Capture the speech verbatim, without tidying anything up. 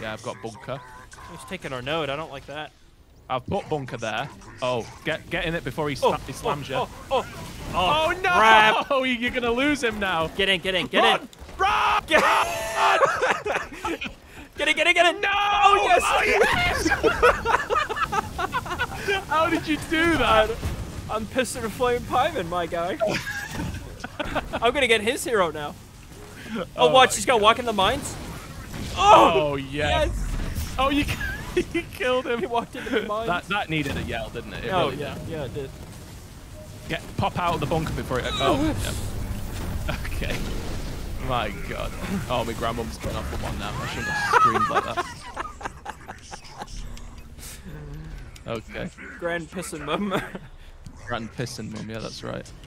Yeah, I've got bunker. He's taking our node. I don't like that. I've put bunker there. Oh, get get in it before he, oh, he slams oh, you. Oh, oh, oh, oh no! Crap. Oh, you're gonna lose him now. Get in, get in, get Run. in. Run! Get in! Get in, get in, get in! No! Oh yes! Oh, yes. How did you do that? I'm pissed at a flaming pieman, my guy. I'm gonna get his hero now. Oh, oh watch, he's gonna walk in the mines. Oh, oh yes. yes! Oh, you, you killed him. He walked into the mines. That, that needed a yell, didn't it? it oh, really yeah, did. yeah, it did. Get pop out of the bunker before it. Oh, yeah. Okay. My God. Oh, my grandmum's putting up one now. I shouldn't have screamed like that. Okay. Grand pissing mum. Grand pissing mum. Yeah, that's right.